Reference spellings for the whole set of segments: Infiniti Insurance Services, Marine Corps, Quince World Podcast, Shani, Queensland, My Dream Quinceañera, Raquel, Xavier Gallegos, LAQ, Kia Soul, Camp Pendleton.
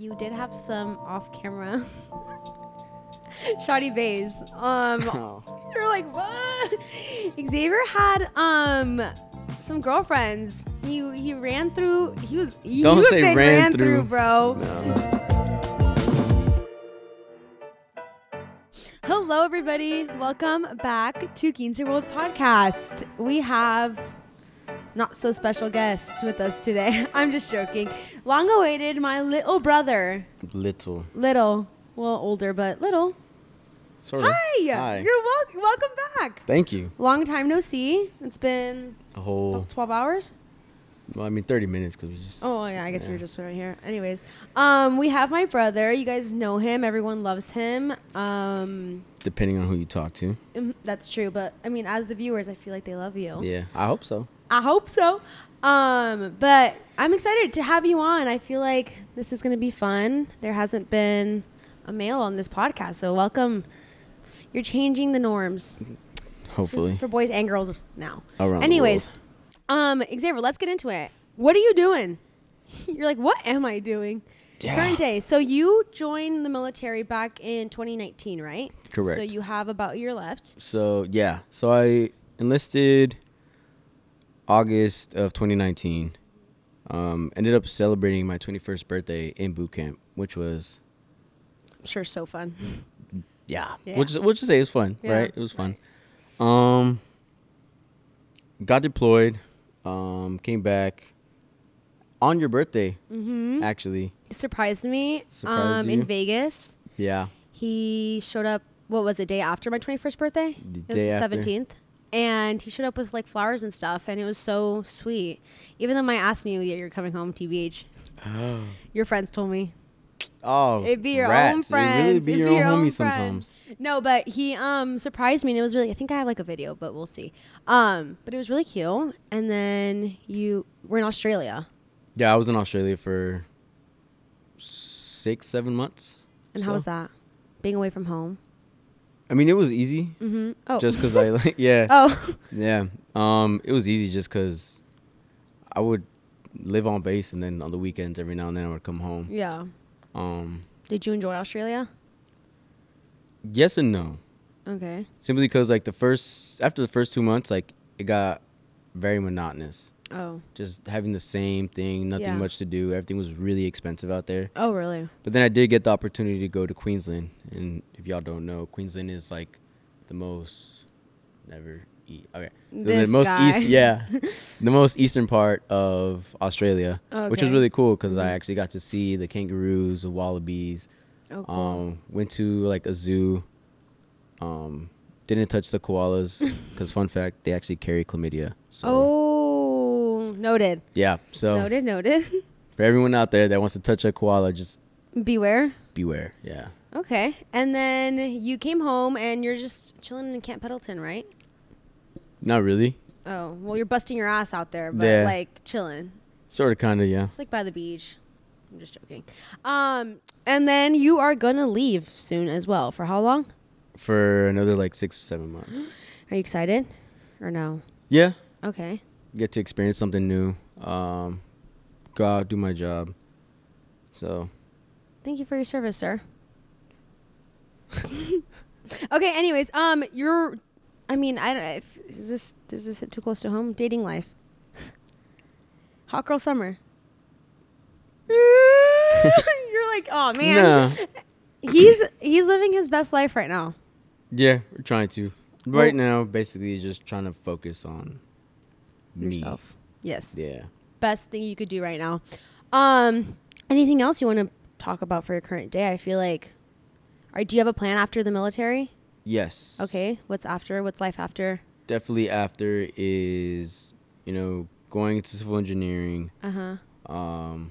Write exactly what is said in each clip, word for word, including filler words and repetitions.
You did have some off-camera shoddy bays. Um, oh. You're like, what? Xavier had um some girlfriends. He he ran through. He was. You Don't say ran, ran through, through bro. No. Hello, everybody. Welcome back to Quince World Podcast. We have not so special guests with us today. I'm just joking. Long awaited, my little brother. Little. Little. Well, older, but little. Sort of. Hi. Hi. You're welcome. Welcome back. Thank you. Long time no see. It's been a whole twelve hours. Well, I mean, thirty minutes because we just. Oh, yeah. I guess yeah. we were just right here. Anyways, um, we have my brother. You guys know him. Everyone loves him. Um, Depending on who you talk to. That's true. But I mean, as the viewers, I feel like they love you. Yeah, I hope so. I hope so. Um, but I'm excited to have you on. I feel like this is going to be fun. There hasn't been a male on this podcast. So welcome. You're changing the norms. Hopefully. This is for boys and girls now. Around Anyways. The world. Um, Xavier, let's get into it. What are you doing? You're like, what am I doing? Yeah. Current day. So you joined the military back in twenty nineteen, right? Correct. So you have about a year left. So, yeah. So I enlisted August of twenty nineteen. Um, ended up celebrating my twenty-first birthday in boot camp, which was... I'm sure so fun. Yeah. yeah. We'll, just, we'll just say it was fun, yeah. right? It was fun. Right. Um, got deployed. Um, came back on your birthday, mm-hmm. actually. He surprised me surprised um, in Vegas. Yeah. He showed up, what was it, day after my twenty-first birthday? The it day was the seventeenth. After. And he showed up with like flowers and stuff, and it was so sweet. Even though my ass knew that you're coming home, T B H. Oh. Your friends told me. Oh, it'd be your rats. own friends. It'd really be It'd your, be own your own homie sometimes. No, but he um surprised me, and it was really. I think I have like a video, but we'll see. Um, but it was really cute. And then you were in Australia. Yeah, I was in Australia for six, seven months. And so. How was that? Being away from home. I mean, it was easy. Mm-hmm. Oh, just because I like yeah. Oh. Yeah. Um, it was easy just because I would live on base, and then on the weekends, every now and then, I would come home. Yeah. Um, Did you enjoy Australia? Yes and no. Okay. Simply because like the first after the first two months, like it got very monotonous. Oh. Just having the same thing, nothing yeah. much to do. Everything was really expensive out there. Oh, really? But then I did get the opportunity to go to Queensland, and if y'all don't know, Queensland is like the most never eat. Okay. So this the most guy. East, yeah, the most eastern part of Australia, okay. which was really cool because mm-hmm. I actually got to see the kangaroos, the wallabies. Oh, cool. Um, went to like a zoo. Um, didn't touch the koalas because fun fact, they actually carry chlamydia. So. Oh, noted. Yeah. So noted, noted. For everyone out there that wants to touch a koala, just beware. Beware. Yeah. Okay. And then you came home and you're just chilling in Camp Pendleton, right? Not really. Oh, well, you're busting your ass out there, but yeah. like chilling. Sort of, kind of, yeah. It's like by the beach. I'm just joking. Um, and then you are going to leave soon as well. For how long? For another like six or seven months. Are you excited or no? Yeah. Okay. Get to experience something new. Um, go out, do my job. So. Thank you for your service, sir. Okay, anyways, um, you're... I mean, I don't. If, is this is this too close to home? Dating life, hot girl summer. You're like, oh man, no. he's he's living his best life right now. Yeah, we're trying to. Right well, now, basically, just trying to focus on yourself. Me. Yes. Yeah. Best thing you could do right now. Um, anything else you want to talk about for your current day? I feel like, or do you have a plan after the military? Yes. Okay. What's after? What's life after? Definitely after is, you know, going into civil engineering. Uh huh. Um,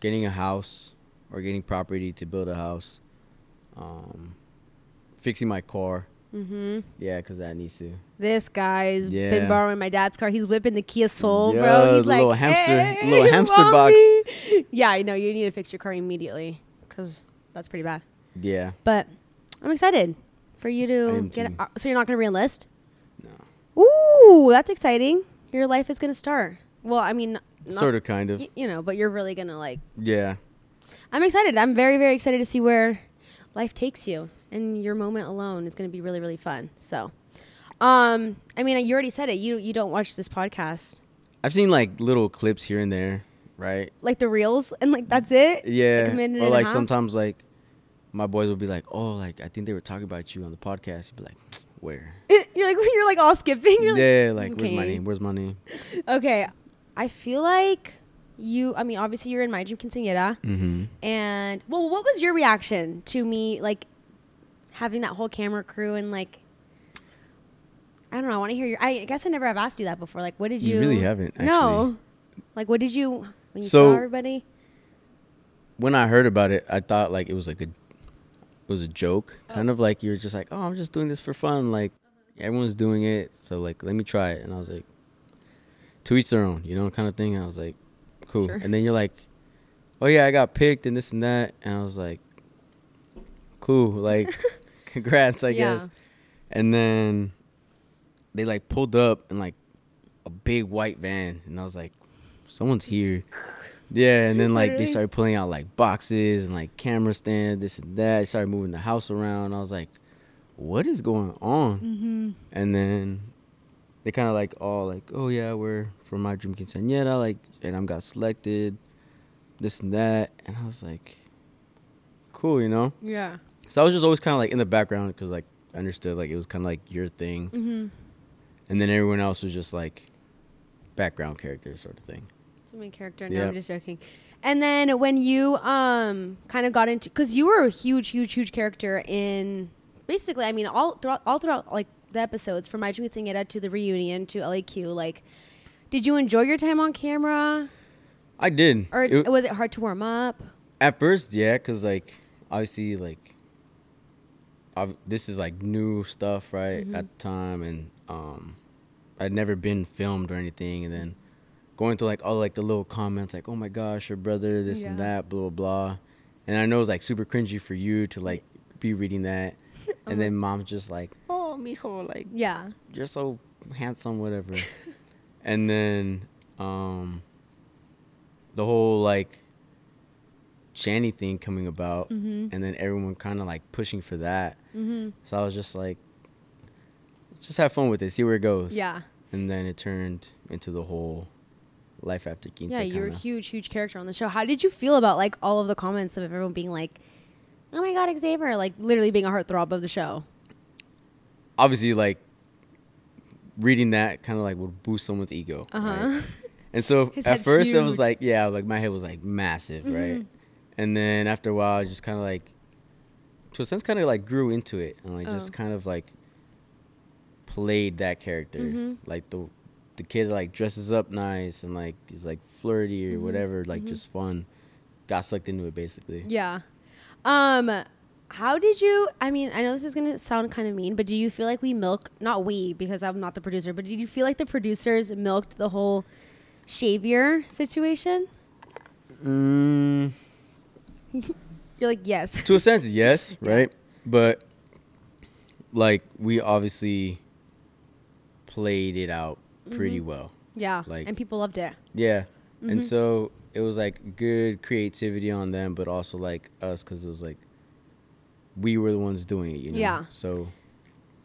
getting a house or getting property to build a house. Um, fixing my car. Mm-hmm. Yeah, because that needs to. This guy's yeah. been borrowing my dad's car. He's whipping the Kia Soul, yeah, bro. He's like, little hamster, hey, little hamster box. Yeah, I know. You need to fix your car immediately because that's pretty bad. Yeah. But I'm excited. For you to get out. So you're not going to re-enlist? No. Ooh, that's exciting. Your life is going to start. Well, I mean. Sort of, kind of. You know, but you're really going to like. Yeah. I'm excited. I'm very, very excited to see where life takes you. And your moment alone is going to be really, really fun. So, um, I mean, you already said it. You you don't watch this podcast. I've seen, like, little clips here and there, right? Like the reels and, like, that's it? Yeah. Like a minute or, like, sometimes, like, my boys will be like, oh, like, I think they were talking about you on the podcast. You'd be like, where? You're like, you're like all skipping. You're yeah, like, like okay. Where's my name? Where's my name? Okay. I feel like you, I mean, obviously you're in My Dream Quinceañera. Mm-hmm. And, well, what was your reaction to me, like, having that whole camera crew and, like, I don't know. I want to hear your, I guess I never have asked you that before. Like, what did you? You really haven't. Actually. No. Like, what did you, when you so, saw everybody? When I heard about it, I thought, like, it was, like, a, it was a joke. Oh. Kind of like, you were just like, oh, I'm just doing this for fun. Like, everyone's doing it. So, like, let me try it. And I was like, to each their own, you know, kind of thing. And I was like, cool. Sure. And then you're like, oh, yeah, I got picked and this and that. And I was like, cool. Like, congrats, I yeah. guess. And then they, like, pulled up in, like, a big white van. And I was like, someone's here. Yeah, and then, like, Literally. They started pulling out, like, boxes and, like, camera stand, this and that. They started moving the house around. I was like, what is going on? Mm-hmm. And then they kind of, like, all, like, oh, yeah, we're from My Dream Quinceañera, like, and I am got selected, this and that. And I was like, cool, you know? Yeah. So I was just always kind of, like, in the background because, like, I understood, like, it was kind of, like, your thing. Mm-hmm. And then everyone else was just like background character sort of thing. So main character. No, yep. I'm just joking. And then when you um kind of got into, because you were a huge, huge, huge character in basically, I mean, all throughout, all throughout like the episodes from My Dream Quinceañera to the reunion to L A Q. Like, did you enjoy your time on camera? I did. Or it, was it hard to warm up? At first, yeah, because like obviously like I've, this is like new stuff, right, mm-hmm. at the time, and um. I'd never been filmed or anything, and then going through like all like the little comments like, oh my gosh, your brother, this yeah. and that, blah blah blah. And I know it's like super cringy for you to like be reading that. oh and then mom's just like, oh mijo, like yeah, you're so handsome, whatever. And then um the whole like Shani thing coming about, mm-hmm. and then everyone kind of like pushing for that. Mm-hmm. So I was just like, just have fun with it, see where it goes. Yeah. And then it turned into the whole life after Quince. Yeah, you were a huge, huge character on the show. How did you feel about like all of the comments of everyone being like, oh my God, Xavier, like literally being a heartthrob of the show? Obviously, like reading that kind of like would boost someone's ego. Uh-huh. Right? And so at first huge. It was like, yeah, like my head was like massive, mm-hmm. right? And then after a while, I just kind of like, to a sense, kind of like grew into it and like oh. just kind of like played that character, mm-hmm. like the the kid like dresses up nice and like is like flirty or mm-hmm. whatever, like mm-hmm. just fun. Got sucked into it basically. Yeah. Um, how did you? I mean, I know this is gonna sound kind of mean, but do you feel like we milked? Not we, because I'm not the producer. But did you feel like the producers milked the whole Xavier situation? Mm. You're like yes. To a sense, yes, right? Yeah. But like we obviously played it out pretty mm-hmm. well. Yeah, like, and people loved it. Yeah, mm-hmm. and so it was like good creativity on them, but also like us, because it was like we were the ones doing it, you know? Yeah. So,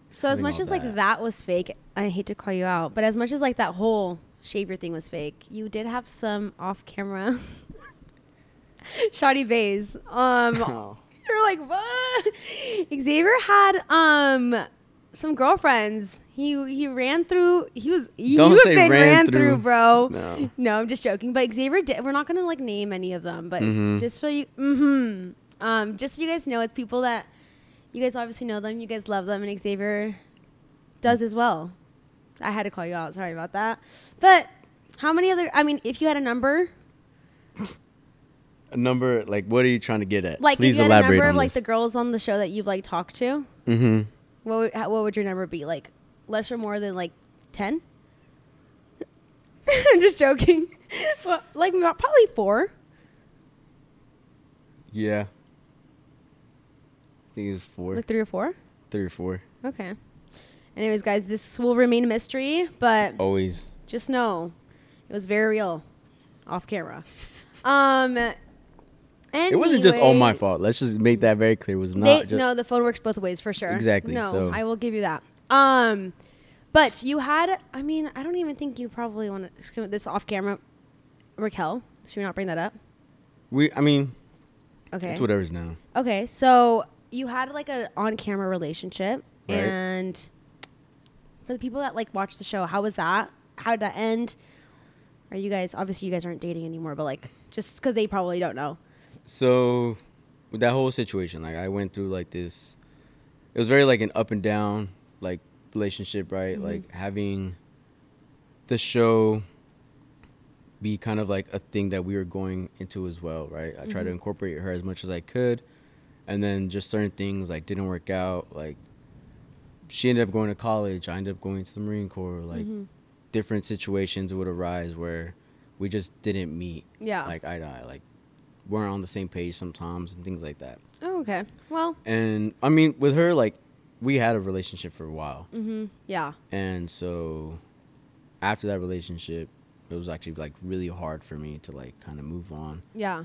so as much as that. like that was fake, I hate to call you out, but as much as like that whole Xavier thing was fake, you did have some off-camera shoddy bays. Um, oh. You're like, what? Xavier had um. some girlfriends. He he ran through. He was you have been ran, ran through. through, bro. No. no, I'm just joking. But Xavier did. We're not gonna like name any of them, but mm-hmm. just so you, mm-hmm. um, just so you guys know, it's people that you guys obviously know them. You guys love them, and Xavier does as well. I had to call you out. Sorry about that. But how many other? I mean, if you had a number. A number like what are you trying to get at? Like, please if you had elaborate a number of like this. The girls on the show that you've like talked to. Mm-hmm. What would, how, what would your number be? Like less or more than like ten? I'm just joking. Well, like probably four. Yeah. I think it was four. Like three or four? Three or four. Okay. Anyways, guys, this will remain a mystery, but always just know it was very real off camera. Um, Anyway. It wasn't just all my fault. Let's just make that very clear. It was not. They, just no, the phone works both ways for sure. Exactly. No, so. I will give you that. Um, but you had. I mean, I don't even think you probably want to skip this off camera, Raquel. Should we not bring that up? We. I mean. Okay. It's whatever's now. Okay, so you had like an on-camera relationship, right. And for the people that like watch the show, how was that? How did that end? Are you guys, obviously you guys aren't dating anymore, but like just because they probably don't know. So with that whole situation, like I went through like this, it was very like an up and down like relationship, right? Mm-hmm. Like having the show be kind of like a thing that we were going into as well, right? I mm-hmm. tried to incorporate her as much as I could. And then just certain things like didn't work out. Like she ended up going to college. I ended up going to the Marine Corps, like mm-hmm. different situations would arise where we just didn't meet. Yeah. Like eye to eye, like weren't on the same page sometimes and things like that. Oh, okay. Well. And I mean, with her, like we had a relationship for a while. Mm-hmm. Yeah. And so after that relationship, it was actually like really hard for me to like kind of move on. Yeah.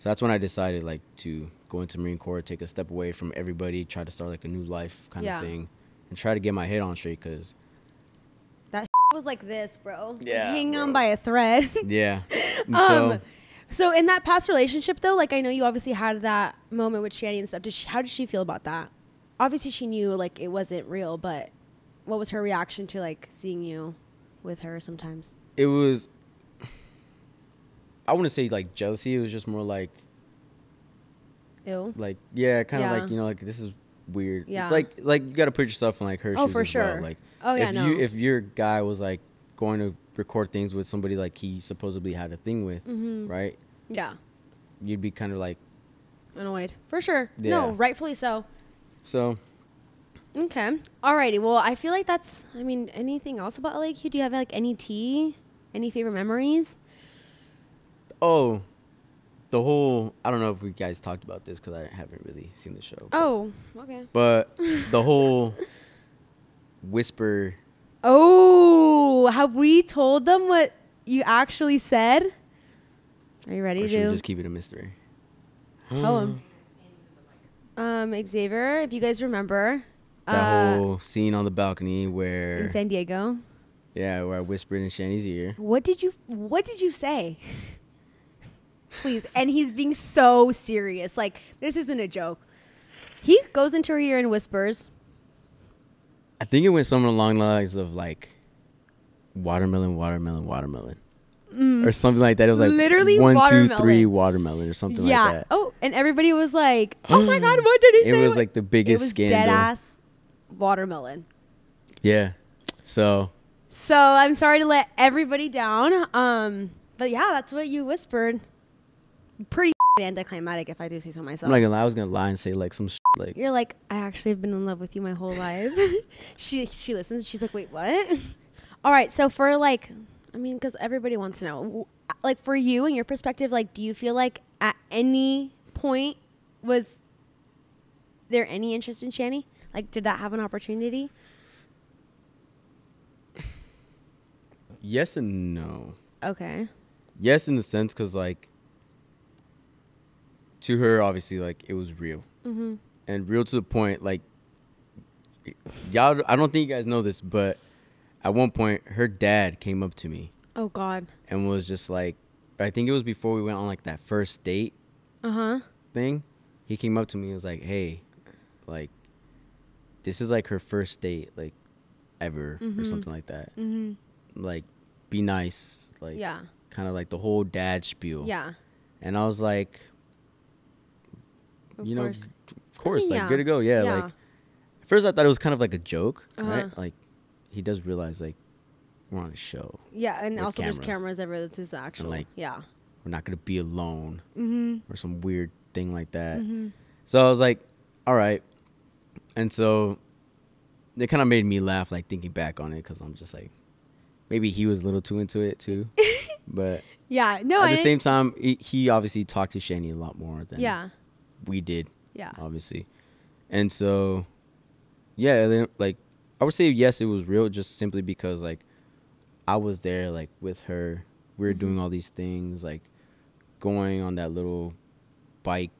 So that's when I decided like to go into Marine Corps, take a step away from everybody, try to start like a new life kind yeah. of thing, and try to get my head on straight because that was like this, bro. Yeah, like, hang bro. on by a thread. Yeah. um. So, so in that past relationship though, like I know you obviously had that moment with Shani and stuff. Did she, how did she feel about that? Obviously she knew like it wasn't real, but what was her reaction to like seeing you with her sometimes? It was, I wouldn't say like jealousy. It was just more like, ew. Like, yeah, kind of yeah. like, you know, like this is weird. Yeah. Like, like you got to put yourself in like her oh, shoes for as sure. well. Like, oh, yeah, if, no. you, if your guy was like going to record things with somebody like he supposedly had a thing with, mm-hmm. right? Yeah. You'd be kind of like. Annoyed. For sure. Yeah. No, rightfully so. So. Okay. All righty. Well, I feel like that's, I mean, anything else about L A Q? Do you have like any tea? Any favorite memories? Oh, the whole, I don't know if we guys talked about this because I haven't really seen the show. Oh, but, okay. But the whole whisper. Oh, have we told them what you actually said? Are you ready or to? Should we just keep it a mystery? Tell them. Um, Xavier, if you guys remember. That uh, whole scene on the balcony where. In San Diego. Yeah, where I whispered in Shani's ear. What did you What did you say? Please. And he's being so serious. Like, this isn't a joke. He goes into her ear and whispers. I think it went something along the lines of, like, watermelon, watermelon, watermelon. Mm. Or something like that. It was like, literally one, watermelon. two, three, watermelon or something yeah. like that. Oh, and everybody was like, oh, my God, what did he it say? It was, like, the biggest scandal. It was dead-ass watermelon. Yeah. So... So I'm sorry to let everybody down. Um, but yeah, that's what you whispered. Pretty anticlimactic if I do say so myself. I'm not gonna lie, I was gonna lie and say like some shit, like you're like, I actually have been in love with you my whole life. she she listens, she's like, wait, what? All right, so for like, I mean, because everybody wants to know, like for you and your perspective, like do you feel like at any point was there any interest in Shani? Like did that have an opportunity? Yes and no. Okay. Yes, in the sense, because, like, to her, obviously, like, it was real. Mm-hmm. And real to the point, like, y'all, I don't think you guys know this, but at one point, her dad came up to me. Oh, God. And was just like, I think it was before we went on, like, that first date uh-huh. thing. He came up to me and was like, hey, like, this is, like, her first date, like, ever mm-hmm. or something like that. Mm-hmm. Like, be nice, like, yeah, kind of like the whole dad spiel, yeah. And I was like, of you course. know, of course, I mean, like, yeah. good to go, yeah. yeah. Like, at first, I thought it was kind of like a joke, uh-huh. right? Like, he does realize, like, we're on a show, yeah, and also cameras. There's cameras everywhere. This is actual, and, like, yeah, we're not gonna be alone mm-hmm. or some weird thing like that. Mm-hmm. So, I was like, all right, and so it kind of made me laugh, like, thinking back on it because I'm just like. Maybe he was a little too into it, too. But yeah, no. At the same time, he obviously talked to Shani a lot more than yeah. we did, yeah, obviously. And so, yeah, like, I would say, yes, it was real just simply because, like, I was there, like, with her. We were mm-hmm. doing all these things, like, going on that little bike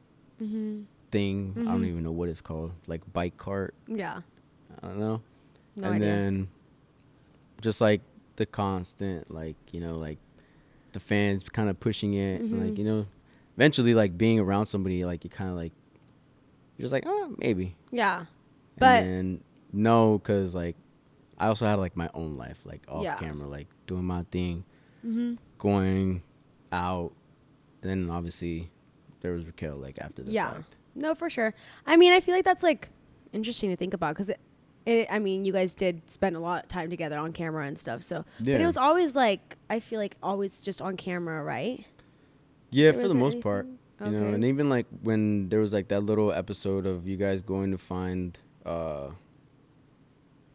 mm-hmm. thing. Mm-hmm. I don't even know what it's called, like bike cart. Yeah. I don't know. No and idea. Then just like the constant, like, you know, like the fans kind of pushing it, mm-hmm. like, you know, eventually like being around somebody, like you kind of like, you're just like, oh, maybe. Yeah. And but then, no, because like I also had like my own life, like off yeah. camera, like doing my thing, mm-hmm. going out. And then obviously there was Raquel, like after the yeah. fact. No, for sure. I mean, I feel like that's like interesting to think about because it, it, I mean, you guys did spend a lot of time together on camera and stuff. So yeah. but it was always like, I feel like always just on camera, right? Yeah, for the most part. You okay. know, and even like when there was like that little episode of you guys going to find, uh, I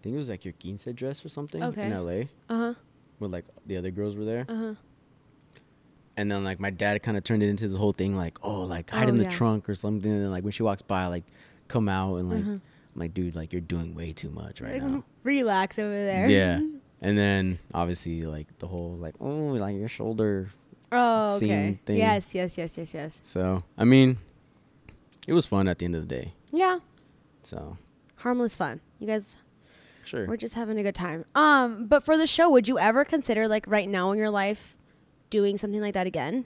think it was like your quince dress or something okay. in L A. Uh huh. Where like the other girls were there. Uh huh. And then like my dad kind of turned it into this whole thing, like, oh, like hide oh, in the yeah. trunk or something. And then like when she walks by, like come out and like, uh-huh. I'm like, dude, like you're doing way too much right like, now. Relax over there. Yeah. And then obviously like the whole like, oh, like your shoulder. Oh, okay. Thing. Yes, yes, yes, yes, yes. So, I mean, it was fun at the end of the day. Yeah. So. Harmless fun. You guys. Sure. We're just having a good time. Um, but for the show, would you ever consider like right now in your life doing something like that again?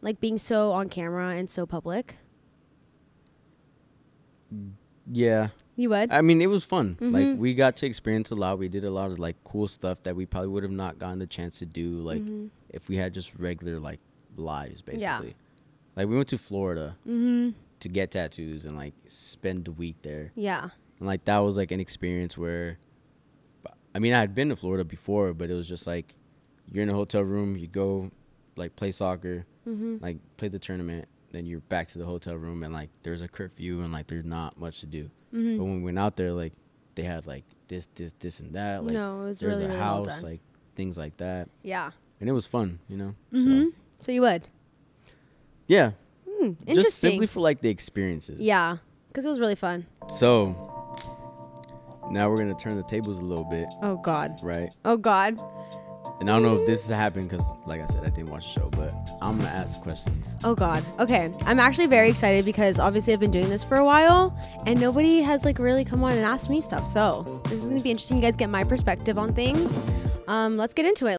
Like being so on camera and so public? Yeah. You would? I mean, it was fun. Mm-hmm. Like we got to experience a lot. We did a lot of like cool stuff that we probably would have not gotten the chance to do like mm-hmm. if we had just regular like lives basically. Yeah. Like we went to Florida mm-hmm. to get tattoos and like spend the week there. Yeah. And like that was like an experience where, I mean, I had been to Florida before, but it was just like you're in a hotel room, you go like play soccer, mm-hmm. like play the tournament. Then you're back to the hotel room and like there's a curfew and like there's not much to do. Mm-hmm. But when we went out there, like they had like this, this, this, and that. Like no, it was there's really, a really house, well done. Like things like that. Yeah. And it was fun, you know. Mm-hmm. So. so you would. Yeah. Mm, interesting. Just simply for like the experiences. Yeah, because it was really fun. So now we're gonna turn the tables a little bit. Oh God. Right. Oh God. And I don't know if this has happened because, like I said, I didn't watch the show, but I'm going to ask questions. Oh, God. Okay. I'm actually very excited because, obviously, I've been doing this for a while, and nobody has, like, really come on and asked me stuff. So this is going to be interesting. You guys get my perspective on things. Um, let's get into it.